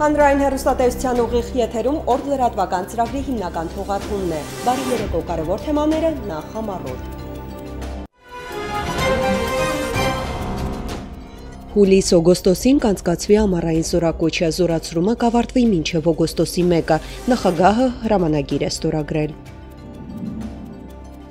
Հանրային հեռուստատեսության ուղիղ եթերում օրդ լրատվական ծրագրի հիմնական թողարկումն է։ Բարի երեկո, կարևոր թեմաները նախամարոտ։ Հուլիս-օգոստոսին կանցկացվի ամառային զորակոչի զորացրումը կավարտվի մինչև օգոստոսի 1-ը, նախագահը հրամանագիր է ստորագրել։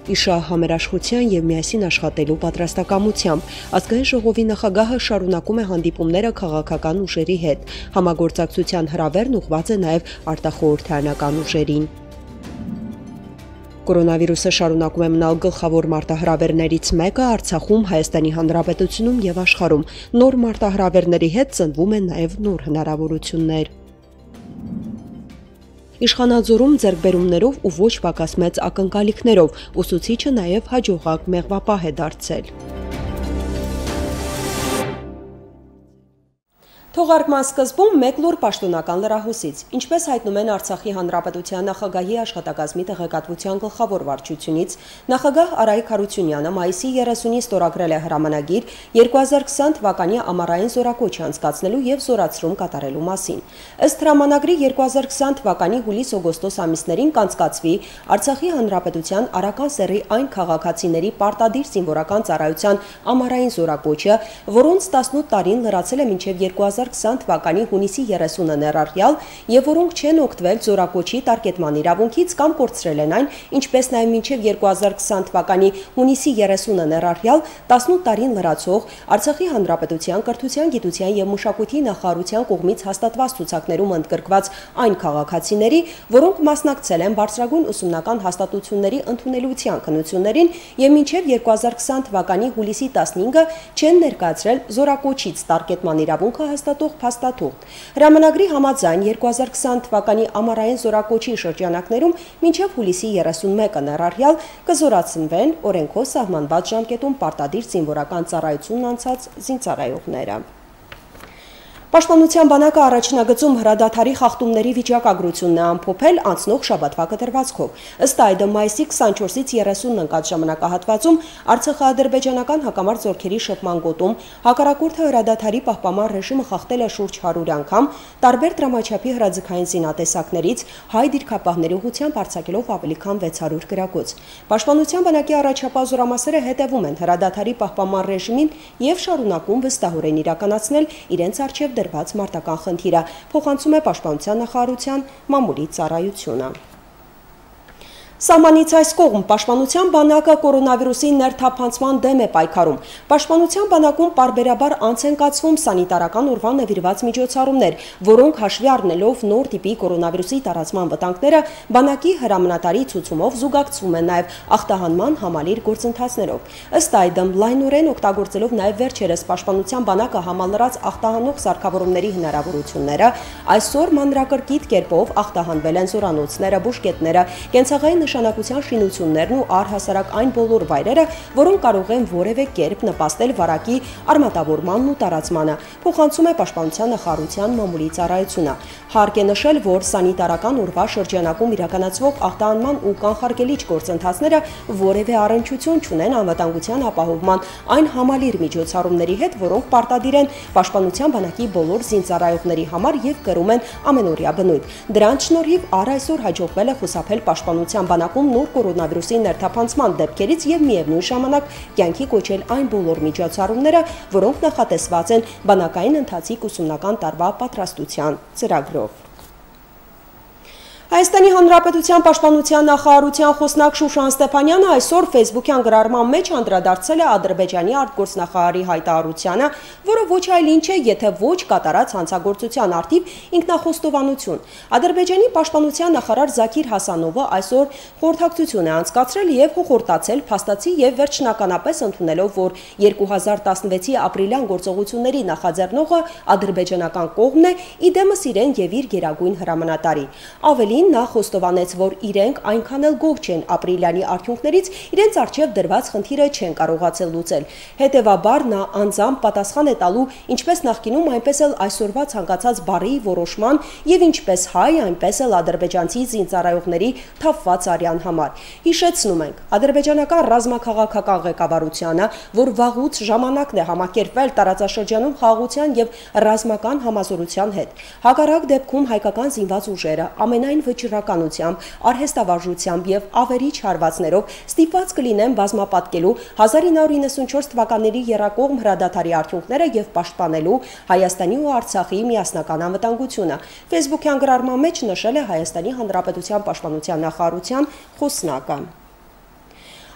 Իշահամերաշխության և միասին աշխատելու պատրաստակամությամբ ազգային ժողովի նախագահը շարունակում է հանդիպումները քաղաքական ուժերի հետ, համագործակցության հրավերն ուղղված է նաև արտախորհրդարանական ուժերին։ Կորոնավիրուսը շարունակում է մնալ գլխավոր մարտահրավերներից մեկը Արցախում, Հայաստանի Հանրապետությունում և աշխարհում, նոր մարտահրավերների հետ ծնվում են նաև նոր հնարավորություններ։ Իշխանաձորում ձեռքբերումներով ու ոչ պակաս մեծ ակնկալիքներով ուսուցիչը նաև հաջողակ մեղվապահ է դարձել։ Թողարկման սկզբում մեկ նոր պաշտոնական լրահոսից, ինչպես հայտնում են Արցախի Հանրապետության նախագահի աշխատակազմի տեղեկատվության գլխավոր վարչությունից, նախագահ Արայիկ Հարությունյանը մայիսի 30-ին ստորագրել է հրամանագիր 2020 թվականի ամառային զորակոչի անցկացնելու և զորացրում կատարելու մասին։ Ըստ հրամանագրի 2020 թվականի հուլիս-օգոստոս ամիսներին կանցկացվի Արցախի Հանրապետության Արական սեռի այն քաղաքացիների պարտադիր զինվորական ծառայության ամառային զորակոչը, որոնց 18 տարին լրացել է մինչև 2020 թվականի հունիսի 30-ը ներառյալ և որոնք չեն օգտվել զորակոչի տարկետման իրավունքից կամ կորցրել են այն, ինչպես նաև մինչև 2020 թվականի հունիսի 30-ը ներառյալ 18 տարին լրացող Արցախի Հանրապետության Կրթության, Գիտության և Մշակույթի նախարարության կողմից հաստատված ցուցակներում ընդգրկված այն քաղաքացիների, որոնք մասնակցել են բարձրագույն ուսումնական հաստատությունների ընդունելիության քննություններին և մինչև 2020 թվականի հուլիսի 15-ը չեն ներկայացրել զորակոչից տարկետման իրավունքը հաստատող։ Հրամանագրի համաձայն 2020 թվականի ամառային զորակոչի շրջանակներում մինչև հուլիսի 31-ը ներառյալ կզորացնվեն օրենքով սահմանված ժամկետում պարտադիր զինվորական ծառայությունն անցած զինծառայողները։ Պաշտպանության բանակը առաջնագծում հրադադարի խախտումների վիճակագրությունն է ամփոփել անցնող շաբաթվա կտրվածքով։ Ըստ այդ, մայիսի 24-ից 30-ն ընկած ժամանակահատվածում արցախա-ադրբեջանական հակամարտ զորքերի շփման գոտում հակառակորդը հրադադարի պահպանման ռեժիմը խախտել է շուրջ 100 անգամ, տարբեր տրամաչափի հրաձգային զինատեսակներից հայ դիրքապահների ուղղությամբ արձակելով ավելի քան 600 գրակոց։ Պաշտպանության բանակի առաջապահ զորամասերը հետևում են հրադադարի պահպանման ռեժիմին և շարունակում վստահորեն իրականացնել իրենց առջև դրված մարտական խնդիրը, փոխանցում է Պաշտպանության նախարարության մամուլի ծառայությունը։ Սահմանից այս կողմ Պաշտպանության բանակը կորոնավիրուսի ներթափանցման դեմ է պայքարում։ Պաշտպանության բանակում պարբերաբար անց են կացվում սանիտարական օրվա նվիրված միջոցառումներ, որոնք հաշվի առնելով նոր տիպի կորոնավիրուսի տարածման վտանգները, բանակի հրամանատարի ցուցումով զուգակցվում են նաև ախտահանման համալիր գործընթացներով։ Ըստ այդմ, լայնորեն օգտագործելով նաև վերջերս Պաշտպանության բանակը համալրած ախտահանող սարքավորումների հնարավորությունները, այսօր մանրակրկիտ կերպով ախտահանվել են զորանոցները, բուժկետները, կենցաղային նշանակության շինություններն ու առհասարակ այն բոլոր վայրերը, որոնք կարող են որևէ կերպ նպաստել վարակի արմատավորմանն ու տարածմանը, փոխանցում է Պաշտպանության նախարարության մամուլի ծառայությունը։ Հարկ է նշել, որ սանիտարական օրվա շրջանակում իրականացվող ախտահանման ու կանխարգելիչ գործընթացները որևէ առնչություն չունեն անվտանգության ապահովման այն համալիր միջոցառումների հետ, որոնք պարտադիր են Պաշտպանության բանակի բոլոր զինծառայողների համար և կրում են ամենօրյա բնույթ։ Դրանց շնորհիվ առ այսօր հաջողվել է խուսափել Պաշտպանության բանակում նոր կորոնավիրուսի ներթափանցման դեպքերից և միևնույն ժամանակ կյանքի կոչել այն բոլոր միջոցառումները, որոնք նախատեսված են բանակային ընթացիկ ուսումնական տարվա պատրաստության ծրագրով։ Հայաստանի Հանրապետության Պաշտպանության նախարարության խոսնակ Շուշան Ստեփանյանը այսօր Facebook-յան գրառման մեջ անդրադարձել է Ադրբեջանի արտգործնախարարի հայտարարությանը, որը ոչ այլ ինչ է, եթե ոչ կատարած հանցագործության առթիվ ինքնախոստովանություն։ Ադրբեջանի Պաշտպանության նախարար Զաքիր Հասանովը այսօր խորհրդակցություն է անցկացրել և հոխորտացել փաստացի և վերջնականապես ընդունելով, որ 2016-ի ապրիլյան գործողությունների նախաձեռնողը ադրբեջանական կողմն է, ի դեմս իրեն և իր գերագույն հրամանատարի։ Ավելին, Թանգարանին նա խոստովանեց, որ իրենք այնքան էլ գոհ չեն ապրիլյանի արդյունքներից, իրենց արջև դրված խնդիրը չեն կարողացել լուծել։ Հետևաբար նա անձամբ պատասխան է տալու ինչպես նախկինում, այնպես էլ այսօրվա ցանկացած բարի որոշման եւ ինչպես հայ, այնպես էլ ադրբեջանցի զինծառայողների թափված արյան համար։ Հիշեցնում ենք, ադրբեջանական ռազմաքաղաքական ղեկավարությունը, որ վաղուց ժամանակն է համակերպվել տարածաշրջանում խաղաղության եւ ռազմական համազորության հետ։ Հակառակ դեպքում հայկական զինված ուժերը ամենայն վճռականությամբ, արհեստավարժությամբ եւ ավերիչ հարվածներով ստիպված կլինեն բազմապատկելու 1994 թվականների եռակողմ հրադադարի արդյունքները եւ պաշտպանելու Հայաստանի ու Արցախի միասնական անվտանգությունը։ Facebook-յան գրառման մեջ նշել է Հայաստանի Հանրապետության Պաշտպանության նախարարության խոսնակը։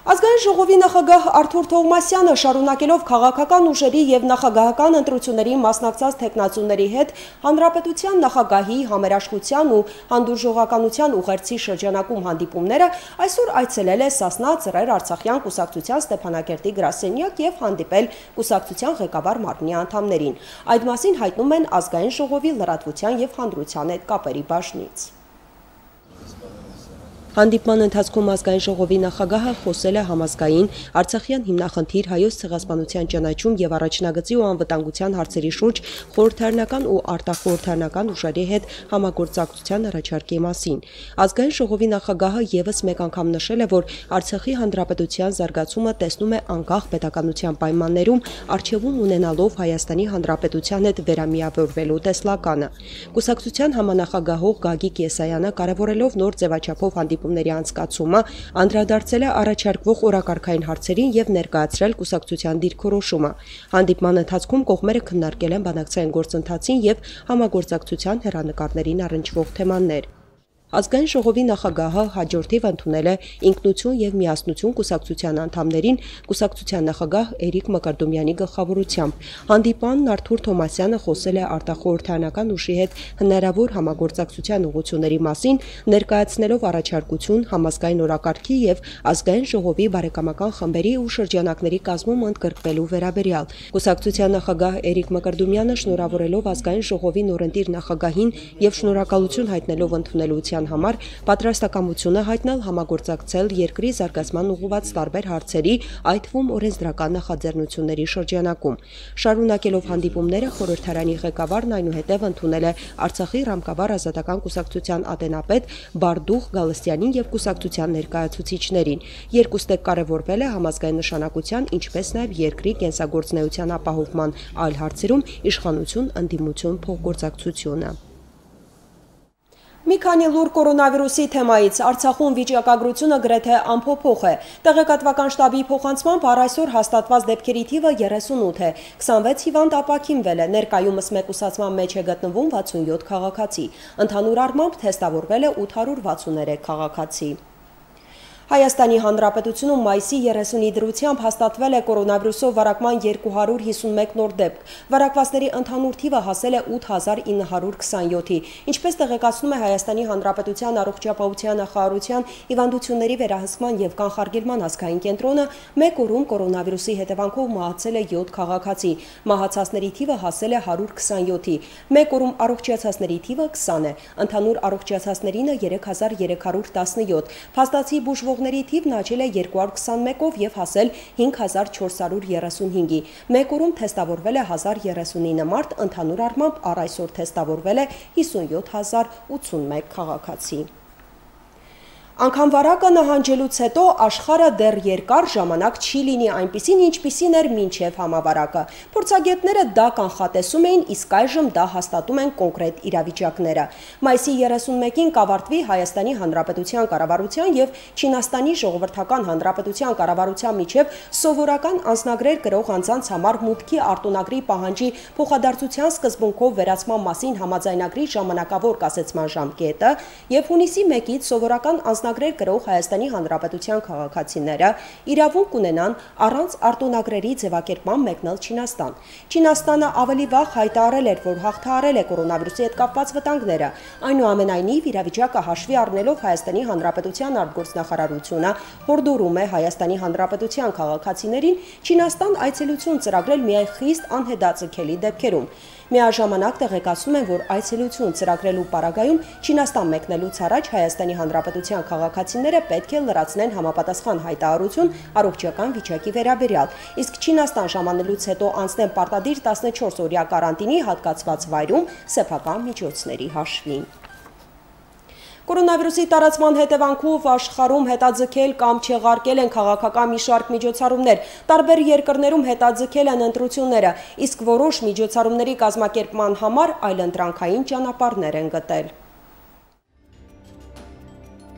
Ազգային ժողովի նախագահ Արթուր Թովմասյանը շարունակելով քաղաքական ուժերի եւ նախագահական ընտրությունների մասնակցած թեկնածուների հետ հանրապետության նախագահի համերաշխության ու հանդուրժողականության ուղերձի շրջանակում հանդիպումները այսօր այցելել է Սասնա Ծռեր Արցախյան կուսակցության Ստեփանակերտի գրասենյակ եւ հանդիպել կուսակցության ղեկավար Մարմնի անդամներին։ Այդ մասին հայտնում են Ազգային ժողովի լրատվության եւ հանրության հետ կապերի բաժնից։ Հանդիպման ընթացքում ազգային ժողովի նախագահը խոսել է համազգային արցախյան հիմնախնդիր հայոց ցեղասպանության ճանաչում եւ առաջնագծի ու անվտանգության հարցերի շուրջ խորհրդարանական ու արտախորհրդարանական ուժերի հետ համագործակցության առաջարկի մասին։ Ազգային ժողովի նախագահը եւս մեկ անգամ նշել է, որ Արցախի հանրապետության զարգացումը տեսնում է անկախ պետականության պայմաններում արժևում ունենալով Հայաստանի հանրապետության հետ վերամիավորվելու տեսլականը։ Կուսակցության համանախագահող Գագիկ Եսայանը կարևորելով նոր ձևաչափով հանդիպ անցկացումը անդրադարձել է առաջարկվող օրակարգային հարցերին եւ ներկայացրել կուսակցության դիրքորոշումը։ Հանդիպման ընթացքում կողմերը քննարկել են բանակցային գործընթացին եւ համագործակցության հեռանկարներին առնչվող թեմաներ։ Ազգային ժողովի նախագահը հաջորդիվ ընդունել է ինքնություն եւ միասնություն կուսակցության անդամներին կուսակցության նախագահ Էրիկ Մկրտումյանի գլխավորությամբ։ Հանդիպանն Արթուր Թովմասյանը խոսել է արտախորհրդարանական ուժի հետ հնարավոր համագործակցության ուղղությունների մասին, ներկայացնելով առաջարկություն համազգային օրակարգի եւ ազգային ժողովի բարեկամական խմբերի ու շրջանակների կազմում ընդգրկվելու վերաբերյալ։ Կուսակցության նախագահ Էրիկ Մկրտումյանը շնորհավորելով ազգային ժողովի նորընտիր նախագահին եւ շնորհակալություն հայտնելով ընդունելության համար պատրաստակամությունը հայտնել համագործակցել երկրի զարգացման ուղղված տարբեր հարցերի, այդ թվում օրենսդրական նախաձեռնությունների շրջանակում։ Շարունակելով հանդիպումները խորհրդարանի ղեկավարն այնուհետև ընդունել է Արցախի ռամկավար ազատական կուսակցության ատենապետ Բարդուխ Գալստյանին եւ կուսակցության ներկայացուցիչներին։ Երկուստեք կարևորվել է համազգային նշանակության, ինչպես նաեւ երկրի կենսագործնեության ապահովման այլ հարցերում իշխանություն ընդդիմություն փոխգործակցությունը։ Մի քանի լուր կորոնավիրուսի թեմայից Արցախում վիճակագրությունը գրեթե անփոփոխ է։ Տեղեկատվական շտաբի փոխանցմամբ առ այսօր հաստատված դեպքերի թիվը 38 է, 26 հիվանդ ապաքինվել է, ներկայումս մեկուսացման մեջ է գտնվում 67 քաղաքացի։ Ընդհանուր առմամբ թեստավորվել է 863 քաղաքացի։ Հայաստանի Հանրապետությունում մայիսի 30-ի դրությամբ հաստատվել է կորոնավիրուսով վարակման 251 նոր դեպք։ Վարակվածների ընդհանուր թիվը հասել է 8927-ի, ինչպես տեղեկացնում է Հայաստանի Հանրապետության Առողջապահության նախարարության հիվանդությունների վերահսկման և կանխարգելման ազգային կենտրոնը, մեկ օրում կորոնավիրուսի հետևանքով մահացել է 7 քաղաքացի։ Մահացածների թիվը հասել է 127-ի, մեկ օրում առողջացածների թիվը 20 է, ընդհանուր առողջացածներինը 3317, փաստացի բուժվող թիվն աճել է 221-ով եւ հասել 5435-ի։ Մեկ օրում թեստավորվել է 1039 մարդ, ընդհանուր առմամբ առ այսօր թեստավորվել է 57081 քաղաքացի։ Անկան վարակը նահանջելուց հետո աշխարհը դեռ երկար ժամանակ չի լինի այնպիսին, ինչպիսին էր մինչև համավարակը։ Փորձագետները դա կանխատեսում էին, իսկ այժմ դա հաստատում են կոնկրետ իրավիճակները։ Մայիսի 31-ին կավարտվի Հայաստանի Հանրապետության կառավարության եւ Չինաստանի Ժողովրդական Հանրապետության կառավարության միջև սովորական անձնագրեր գրող անձանց համար մուտքի արտոնագրի պահանջի փոխադարձության սկզբունքով վերացման մասին համաձայնագրի ժամանակավոր կասեցման ժամկետը եւ հունիսի 1-ից սովորական անձնագրեր գրող Հայաստանի Հանրապետության քաղաքացիները իրավունք կունենան առանց արտոնագրերի ձևակերպման մեկնել Չինաստան։ Չինաստանը ավելի վաղ հայտարարել էր, որ հաղթահարել է կորոնավիրուսի հետ կապված վտանգները։ Այնուամենայնիվ, իրավիճակը հաշվի առնելով Հայաստանի Հանրապետության արտգործնախարարությունը հորդորում է Հայաստանի Հանրապետության քաղաքացիներին Չինաստան այցելություն ծրագրել միայն խիստ անհետաձգելի դեպքերում։ Միաժամանակ տեղեկացնում են, որ այցելություն ծրագրելու պարագայում Չինաստան մեկնելուց առաջ Հայաստանի Հանրապետության քաղաքացիները պետք է լրացնեն համապատասխան հայտարարություն առողջական վիճակի վերաբերյալ, իսկ Չինաստան ժամանելուց հետո անցնեն պարտադիր 14 օրյա կարանտինի հատկացված վայրում սեփական միջոցների հաշվին։ Կորոնավիրուսի տարածման հետևանքով աշխարհում հետաձգել կամ չեղարկել են քաղաքական մի շարք միջոցառումներ, տարբեր երկրներում հետաձգել են ընտրությունները, իսկ որոշ միջոցառումների կազմակերպման համար այլընտրանքային ճանապարհներ են գտել։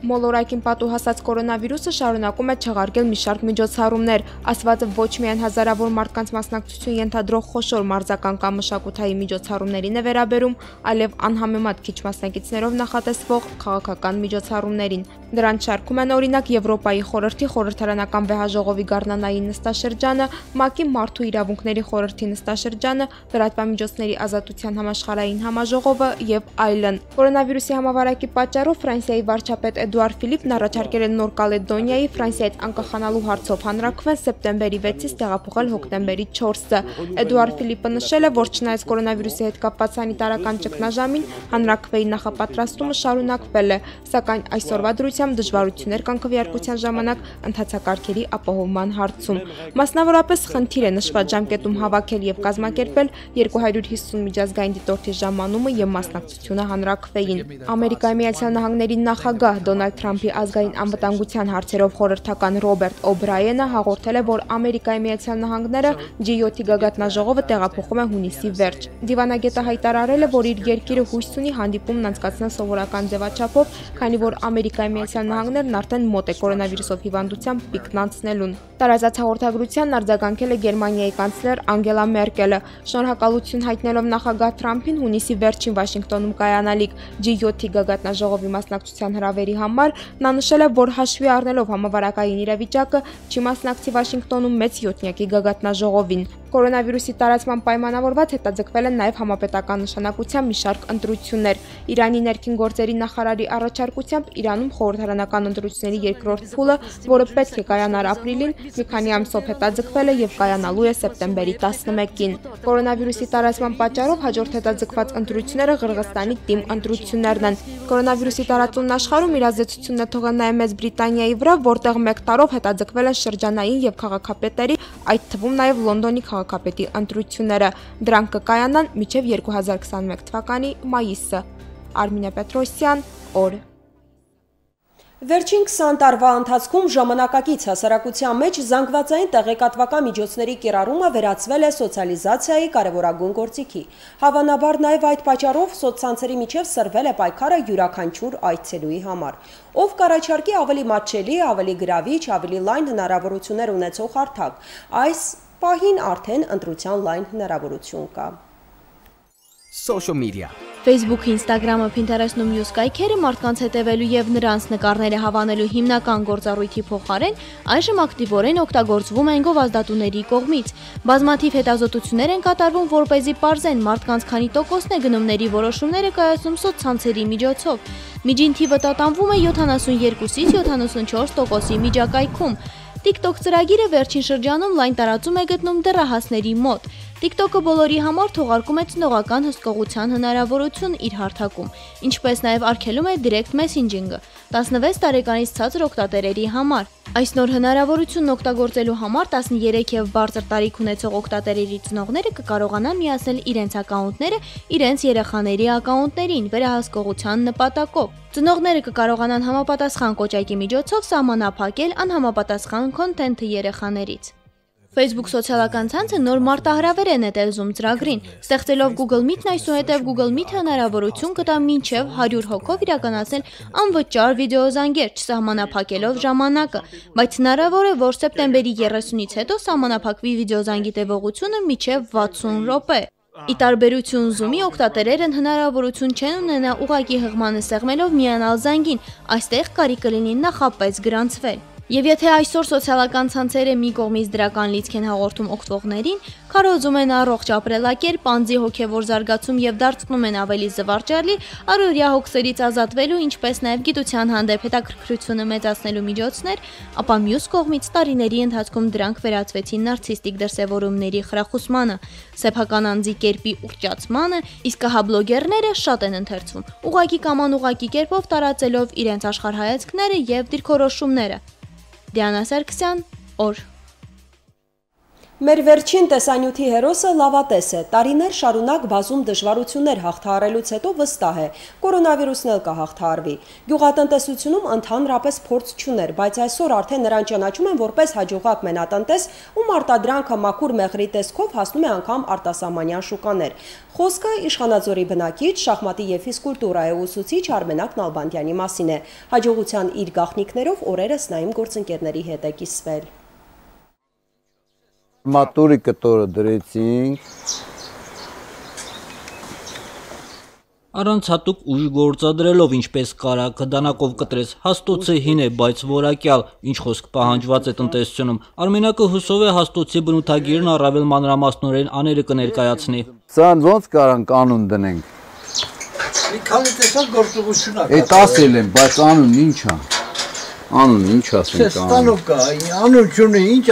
Մոլորակին պատուհասած կորոնավիրուսը շարունակում է չեղարկել մի շարք միջոցառումներ, ասվածը ոչ միայն հազարավոր մարդկանց մասնակցություն ենթադրող խոշոր մարզական կամ մշակութային միջոցառումներին է վերաբերում, այլև անհամեմատ քիչ մասնակիցներով նախատեսվող քաղաքական միջոցառումներին։ Դրանց շարքում են օրինակ Եվրոպայի խորհրդի խորհրդարանական վեհաժողովի գարնանային նստաշրջանը, ՄԱԿ-ի մարդու իրավունքների խորհրդի նստաշրջանը, լրատվամիջոցների ազատության համաշխարհային համաժողովը եւ այլն։ Կորոնավիրուսի համավարակի պատճառով Ֆրանսիայի վարչապետ Էդուարդ Ֆիլիպն առաջարկել է Նոր Կալեդոնիայի Ֆրանսիայից անկախանալու հարցով հանրաքվեն սեպտեմբերի 6-ից տեղափոխել հոկտեմբերի 4-ը։ Էդուարդ Ֆիլիպը նշել է, որ չնայած կորոնավիրուսի հետ կապված սանիտարական ճգնաժամին, հանրաքվեի նախապատրաստումը շարունակվել է, սակայն այսօրվա դրությամբ դժվարություններ կան քվեարկության ժամանակ ընթացակարգերի ապահովման հարցում։ Մասնավորապես խնդիր է նշված ժամկետում հավաքել եւ կազմակերպել 250 միջազգային դիտորդի ժամանումը եւ մասնակցությունը հանրաքվեին։ Ամերիկայի Միացյալ Նահանգների նախագահ Դոնալդ Թրամփի ազգային անվտանգության հարցերով խորհրդական Ռոբերտ Օ'Բրայենը հաղորդել է, որ Ամերիկայի Միացյալ Նահանգները G7-ի գագաթնաժողովը տեղափոխում է հունիսի վերջ։ Դիվանագետը հայտարարել է, որ իր երկիրը հույս ունի հանդիպումն անցկացնել սովորական ձևաչափով, քանի որ Ամերիկայի Միացյալ Նահանգներն արդեն մոտ է կորոնավիրուսով հիվանդությամբ պիկն անցնելուն։ Տարածած հաղորդագրությանն արձագանքել է Գերմանիայի կանցլեր Անգելա Մերկելը, շնորհակալություն հայտնելով նախագահ Թրամփին հունիսի վերջին Վաշինգտոնում կայանալիք G7-ի գագաթնաժողովի մասնակցության հրավերի համար, նա նշել է, որ հաշվի առնելով համավարակային իրավիճակը չի մասնակցի Վաշինգտոնում մեծ յոթնյակի գագաթնաժողովին։ Կորոնավիրուսի տարածման պայմանավորված հետաձգվել են նաև համապետական նշանակության մի շարք ընտրություններ։ Իրանի ներքին գործերի նախարարի առաջարկությամբ Իրանում խորհրդարանական ընտրությունների երկրորդ փուլը, որը պետք է կայանար ապրիլին, մի քանի ամսով հետաձգվել է եւ կայանալու է սեպտեմբերի 11-ին։ Կորոնավիրուսի տարածման պատճառով հաջորդ հետաձգված ընտրությունները Ղրղստանի թիմ ընտրություններն են։ Կորոնավիրուսի տարածումն աշխարհում իր ազդեցությունն է թողել նաև Մեծ Բրիտանիայի վրա, որտեղ մեկ տարով հետաձգվել են շրջանային եւ քաղաքապետերի, այդ թվում նաև Լոնդոնի քաղաքապետի ընտրությունները, դրանք կկայանան մինչև 2021 թվականի մայիսը։ Արմինե Պետրոսյան, օր։ Վերջին 20 տարվա ընթացքում ժամանակակից հասարակության մեջ զանգվածային տեղեկատվական միջոցների կիրառումը վերածվել է սոցիալիզացիայի կարևորագույն գործիքի։ Հավանաբար նաև այդ պատճառով սոցցանցերի միջև սրվել է պայքարը յուրաքանչյուր այցելուի համար։ Ով կառաջարկի ավելի մատչելի, ավելի գրավիչ, ավելի լայն հնարավորություններ ունեցող հարթակ։ Այս պահին արդեն ընտրության լայն հնարավորություն կա։ Social media. Facebook-ը, Instagram-ը, Pinterest-ն ու մյուս կայքերը մարդկանց հետևելու եւ նրանց նկարները հավանելու հիմնական գործառույթի փոխարեն այժմ ակտիվորեն օգտագործվում են գովազդատուների կողմից։ Բազմաթիվ հետազոտություններ են կատարվում, որպեսզի պարզեն մարդկանց քանի տոկոսն է գնումների որոշումները կայացնում սոցցանցերի միջոցով։ Միջին թիվը տատանվում է 72-ից 74%-ի միջակայքում։ TikTok ծրագիրը վերջին շրջանում լայն տարածում է գտնում դեռահասների մոտ։ TikTok-ը բոլորի համար թողարկում է ցնողական հսկողության հնարավորություն իր հարթակում, ինչպես նաև արգելում է direct messaging-ը 16 տարեկանից ցածր օգտատերերի համար։ Այս նոր հնարավորությունն օգտագործելու համար 13 եւ բարձր տարիք ունեցող օգտատերերի ցնողները կկարողանան միացնել իրենց ակաունտները իրենց երեխաների ակաունտներին վերահսկողության նպատակով։ Ծնողները կկարողանան համապատասխան կոճակի միջոցով սահմանափակել անհամապատասխան քոնթենթը երեխաներից։ Facebook սոցիալական ցանցը նոր մարտահրավեր է նետելզում ծրագրին, ստեղծելով Google Meet-ն, այսուհետև Google Meet-ը հնարավորություն կտա մինչև 100 հոգով իրականացնել անվճար վիդեոզանգեր, չսահմանափակելով ժամանակը, բայց հնարավոր է, որ սեպտեմբերի 30-ից հետո սահմանափակվի վիդեոզանգի տևողությունը մինչև 60 րոպե։ Ի տարբերություն Zoom-ի, օգտատերերն հնարավորություն չեն ունենա ուղղակի հղմանը սեղմելով միանալ զանգին, այստեղ կարիք կլինի նախապես գրանցվել։ Եվ եթե այսօր սոցիալական ցանցերը մի կողմից դրական լիցք են հաղորդում օգտվողներին, քարոզում են առողջ ապրելակերպ, անձի հոգևոր զարգացում եւ դարձնում են ավելի զվարճալի, առօրյա հոգսերից ազատվելու, ինչպես նաեւ գիտության հանդեպ հետաքրքրությունը մեծացնելու միջոցներ, ապա մյուս կողմից տարիների ընթացքում դրանք վերածվեցին նարցիստիկ դրսևորումների խրախուսմանը, սեփական անձի կերպի ուռճացմանը, իսկ հա բլոգերները շատ են ընթերցում, ուղղակի կամ անուղղակի կերպով տարածելով իրենց աշխարհայացքները եւ դիրքորոշումները։ Դիանա Սարգսյան, օր։ Մեր վերջին տեսանյութի հերոսը լավատես է, տարիներ շարունակ բազում դժվարություններ հաղթահարելուց հետո վստահ է, կորոնավիրուսն էլ կհաղթահարվի։ Գյուղատնտեսությունում ընդհանրապես փորձ չուներ, բայց այսօր արդեն նրան ճանաչում են որպես հաջողակ մենատնտես, ում արտադրանքը մաքուր մեղրի տեսքով հասնում է անգամ արտասահմանյան շուկաներ։ Խոսքը Իշխանաձորի բնակիչ, շախմատի և ֆիզկուլտուրայի ուսուցիչ Արմենակ Նալբանդյանի մասին է, հաջողության իր գաղտնիքներով օրերս նա իմ գործընկերների հետ է կիսվել։ Մատուրի կտորը դրեցինք։ Առանց հատուկ ուժ գործադրելով, ինչպես կարագ, դանակով կտրես, հաստոցը հին է, բայց որակյալ, ինչ խոսք պահանջված է տնտեսությունում։ Արմենակը հուսով է հաստոցի բնութագիրն առավել մանրամասնորեն աները կներկայացնի։ Սան ոնց կարանք անուն դնենք։ Մի քանի տեսակ գործողություն ա։ Էդ ասել եմ, բայց անուն ինչ ա։ Անուն ինչ ասենք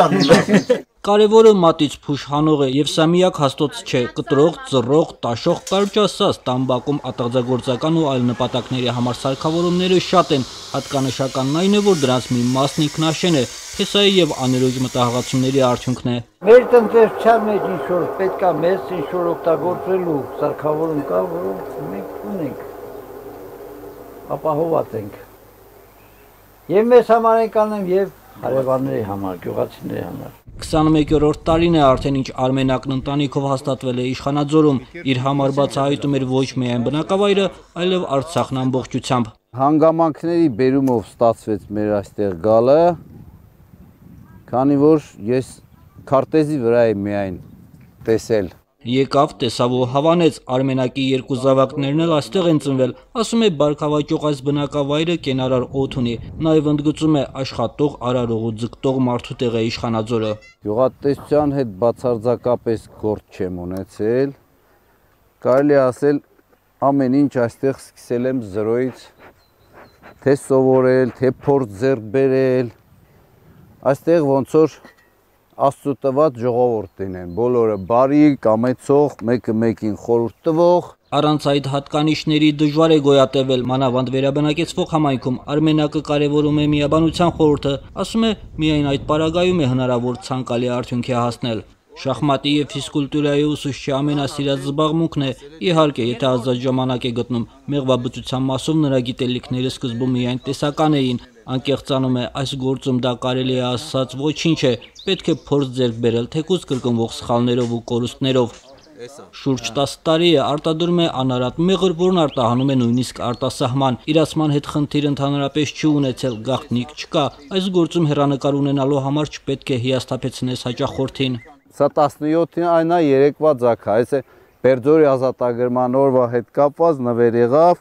անուն։ Կարևորը մատից փուշանող է և սա միակ հաստոց չէ, կտրող, ծռող, տաշող, կարճասած տամբակում արտադրական ու այլ նպատակների համար սարքավորումները շատ են, հատկանշականն այն է, որ դրանց մի մասն ինքնաշեն է, թեսայի և աներոջ մտահղացումների արդյունքն է։ Մեր տնտեսության մեջ ինչ-որ պետք է մեծ ինչ-որ օգտագործելու սարքավորում կա, որոնք մենք ունենք, ապահոված ենք։ Եվ մեզ համար ենք անում և հարևանների համար, գյուղացիների համար։ 21-րդ տարին է արդեն ինչ Արմենակն ընտանիքով հաստատվել է Իշխանաձորում, իր համար բացահայտում էր ոչ միայն բնակավայրը, այլև Արցախն ամբողջությամբ։ Հանգամանքների բերումով ստացվեց մեր այստեղ գալը, քանի որ ես քարտեզի վրա եմ միայն տեսել։ Եկավ, տեսավ ու հավանեց, Արմենակի երկու զավակներն էլ այստեղ են ծնվել, ասում է բարգավաճող այս բնակավայրը կենարար օդ ունի, նաև ընդգծում է աշխատող, արարող ու ձգտող մարդու տեղ է Իշխանաձորը։ Գյուղատնտեսության հետ բացարձակապես գործ չեմ ունեցել, կարելի է ասել ամեն ինչ այստեղ սկսել եմ զրոյից, թե սովորել, թե փորձ ձեռք բերել, այստեղ ոնց որ Աստծո տված ժողովուրդին են, բոլորը բարի, կամեցող, մեկը մեկին խորհուրդ տվող։ Առանց այդ հատկանիշների դժվար է գոյատևել մանավանդ վերաբնակեցվող համայնքում։ Արմենակը կարևորում է միաբանության խորհուրդը, ասում է միայն այդ պարագայում է հնարավոր ցանկալի արդյունքի հասնել։ Շախմատի և ֆիզկուլտուրայի ուսուցչի ամենասիրած զբաղմունքն է, իհարկե, եթե ազատ ժամանակ է գտնում, մեղվաբուծության մասով նրա գիտելիքները սկզբում միայն տեսական էին։ Անկեղծանում է, այս գործում դա կարելի է ասած ոչինչ է, պետք է փորձ ձեռք բերել թեկուզ կրկնվող սխալներով ու կորուստներով։ Շուրջ 10 տարի է արտադրում է անարատ մեղր, որն արտահանում է նույնիսկ արտասահման։ Իրացման հետ խնդիր ընդհանրապես չի ունեցել, գաղտնիք չկա։ Այս գործում հեռանկար ունենալու համար չպետք է հիասթափեցնես հաճախորդին։ Սա 17-ին այնա երեկվա ձակ է, այս է Բերձորի ազատագրման օրվա հետ կապված նվեր եղավ։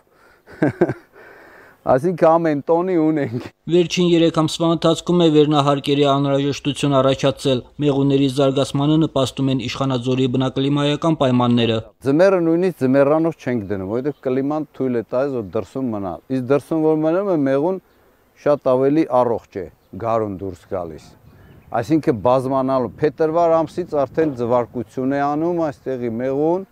Այսինքն ամեն տոնի ունենք։ Վերջին 3 ամսվա ընթացքում է վերնահարկերի անհրաժեշտություն առաջացել, մեղուների զարգացմանը նպաստում են Իշխանաձորի բնակլիմայական պայմանները։ Ձմեռը նույնիսկ ձմեռանոց չենք դնում, որովհետև կլիման թույլ է տալիս, որ դրսում մնա։ Իսկ դրսում որ մնում է մեղուն շատ ավելի առողջ է, գարուն դուրս գալիս։ Այսինքն բազմանալու փետրվար ամսից արդեն ձվարկություն է անում այստեղի մեղուն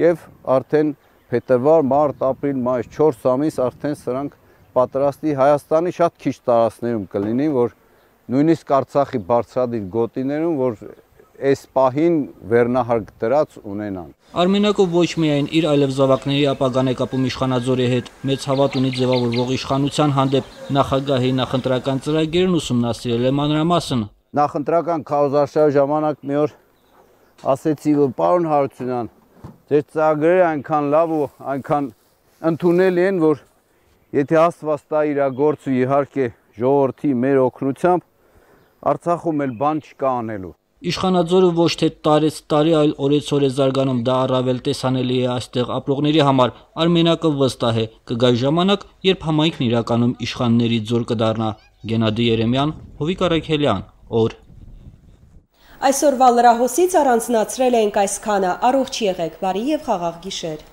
եւ արդեն փետրվար, մարտ, ապրիլ, մայիս 4 ամիս արդեն սրանք պատրաստի Հայաստանի շատ քիչ տարածներում կլինի, որ նույնիսկ Արցախի բարձրադիր գոտիներում, որ այս պահին վերնահարկ դրած ունենան։ Արմենակը ոչ միայն իր այլև զավակների ապագան է կապում Իշխանաձորի հետ, մեծ հավատ ունի ձևավորվող իշխանության հանդեպ, նախագահի նախընտրական ծրագիրն ուսումնասիրել է մանրամասն։ Նախընտրական քարոզարշավի ժամանակ մի օր ասեցի, որ պարոն Հարությունյան, ձեր ծրագրերը այնքան լավ ու այնքան ընդունելի են, որ եթե Աստված տա իր գործը իհարկե ժողովրդի մեր օգնությամբ Արցախում էլ բան չկա անելու։ Իշխանաձորը ոչ թե տարեց տարի, այլ օրեցօր է զարգանում, դա առավել տեսանելի է այստեղ ապրողների համար, Արմենակը վստահ է, կգա ժամանակ, երբ համայնքն իրականում իշխանների ձոր կդառնա, Գենադի Երեմյան, Հովիկ Արաքելյան, օր Այսօրվա լրահոսից առանձնացրել ենք այսքանը, առողջ եղեք, բարի և խաղաղ գիշեր։